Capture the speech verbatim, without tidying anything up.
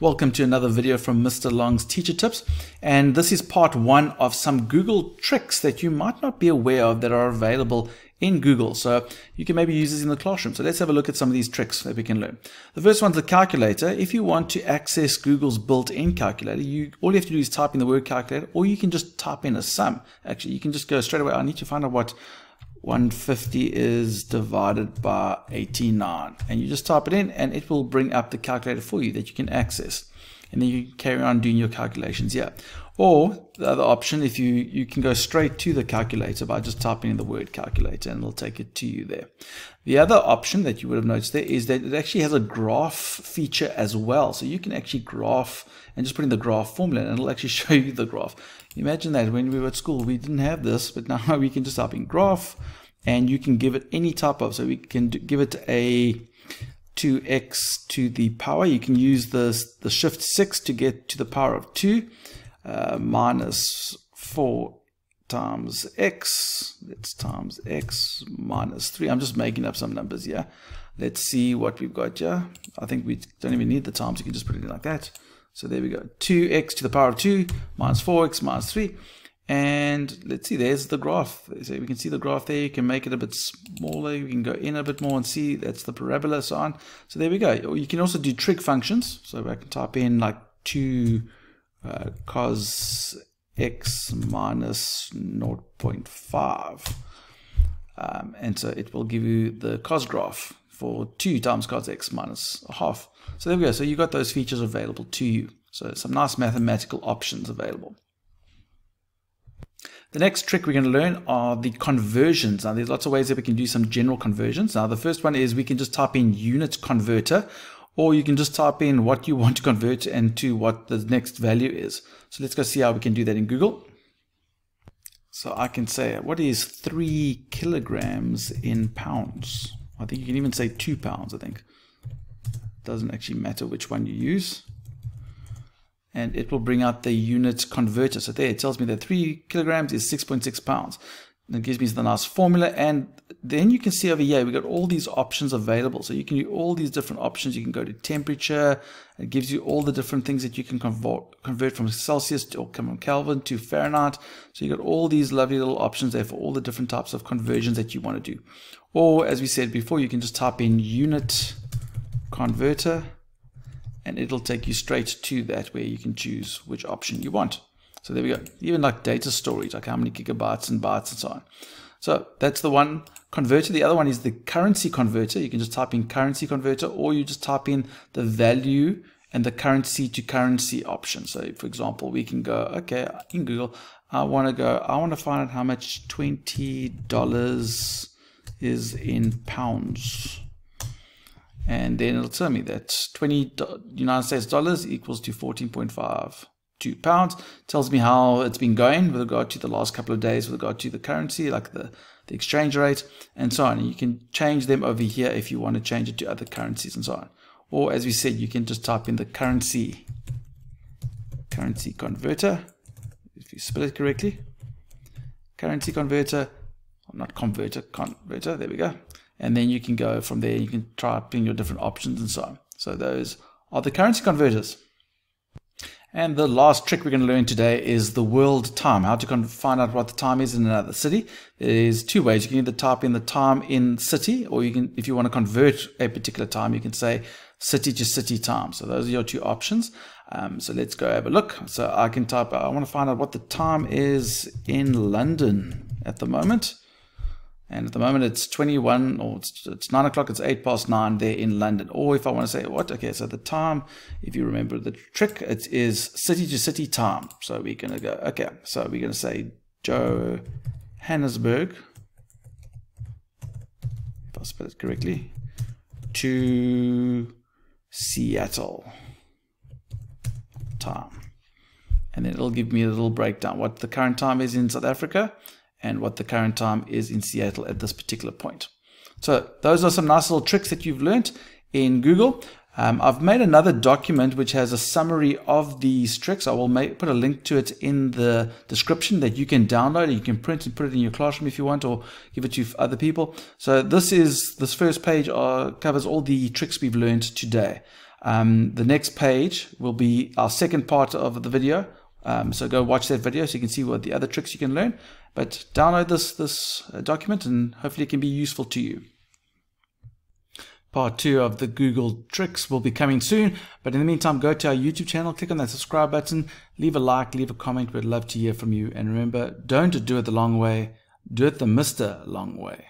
Welcome to another video from Mister Long's Teacher Tips, and this is part one of some Google tricks that you might not be aware of that are available in Google, so you can maybe use this in the classroom. So let's have a look at some of these tricks that we can learn. The first one's the calculator. If you want to access Google's built-in calculator, you all you have to do is type in the word calculator, or you can just type in a sum. Actually, you can just go straight away. I need to find out what one hundred fifty is divided by eighty-nine, and you just type it in and it will bring up the calculator for you that you can access, and then you carry on doing your calculations. Yeah, or the other option, if you you can go straight to the calculator by just typing in the word calculator and it'll take it to you there. The other option that you would have noticed there is that it actually has a graph feature as well, so you can actually graph and just put in the graph formula and it'll actually show you the graph. Imagine that when we were at school we didn't have this, but now we can just type in graph and you can give it any type of, so we can do, give it a two x to the power. You can use the, the shift six to get to the power of two, uh, minus four times x, that's times x minus three. I'm just making up some numbers here. Let's see what we've got here. I think we don't even need the times, you can just put it in like that. So there we go, two x to the power of two minus four x minus three. And let's see, there's the graph. So we can see the graph there. You can make it a bit smaller. You can go in a bit more and see that's the parabola, so on. So there we go. Or you can also do trig functions. So I can type in like two uh, cos x minus zero point five. Um, and so it will give you the cos graph for two times cos x minus a half. So there we go. So you've got those features available to you. So some nice mathematical options available. The next trick we're going to learn are the conversions. Now there's lots of ways that we can do some general conversions. Now the first one is we can just type in unit converter, or you can just type in what you want to convert and to what the next value is. So let's go see how we can do that in Google. So I can say, what is three kilograms in pounds? I think you can even say two pounds, I think. Doesn't actually matter which one you use. And it will bring out the unit converter. So there, it tells me that three kilograms is six point six pounds. It gives me the nice formula. And then you can see over here, we've got all these options available. So you can do all these different options. You can go to temperature. It gives you all the different things that you can convert, convert from Celsius to, or from Kelvin to Fahrenheit. So you've got all these lovely little options there for all the different types of conversions that you want to do. Or as we said before, you can just type in unit converter, and it'll take you straight to that where you can choose which option you want. So there we go. Even like data storage, like how many gigabytes and bytes and so on. So that's the one converter. The other one is the currency converter. You can just type in currency converter, or you just type in the value and the currency to currency option. So for example, we can go, okay, in Google, I want to go, I want to find out how much twenty dollars is in pounds. And then it'll tell me that twenty United States dollars equals to fourteen point five two pounds. Tells me how it's been going with regard to the last couple of days, with regard to the currency, like the, the exchange rate, and so on. And you can change them over here if you want to change it to other currencies and so on. Or as we said, you can just type in the currency, currency converter, if you spell it correctly. Currency converter, or not converter, converter, there we go. And then you can go from there, you can try up in your different options and so on. So those are the currency converters. And the last trick we're going to learn today is the world time, how to find out what the time is in another city. There's two ways. You can either type in the time in city, or you can, if you want to convert a particular time, you can say city to city time. So those are your two options. Um, so let's go have a look. So I can type, I want to find out what the time is in London at the moment. And at the moment it's twenty-one, or it's, it's nine o'clock, it's eight past nine there in London. Or if I want to say what, okay, so the time, if you remember the trick, it is city to city time. So we're going to go, okay, so we're going to say Johannesburg, if I spell it correctly, to Seattle time. And then it'll give me a little breakdown, what the current time is in South Africa, and what the current time is in Seattle at this particular point. So those are some nice little tricks that you've learnt in Google. Um, I've made another document which has a summary of these tricks. I will make, put a link to it in the description that you can download. You can print and put it in your classroom if you want, or give it to other people. So this is this first page uh, covers all the tricks we've learned today. Um, the next page will be our second part of the video. Um, so go watch that video so you can see what the other tricks you can learn. But download this, this document and hopefully it can be useful to you. Part two of the Google tricks will be coming soon. But in the meantime, go to our YouTube channel, click on that subscribe button, leave a like, leave a comment. We'd love to hear from you. And remember, don't do it the long way. Do it the Mister Long way.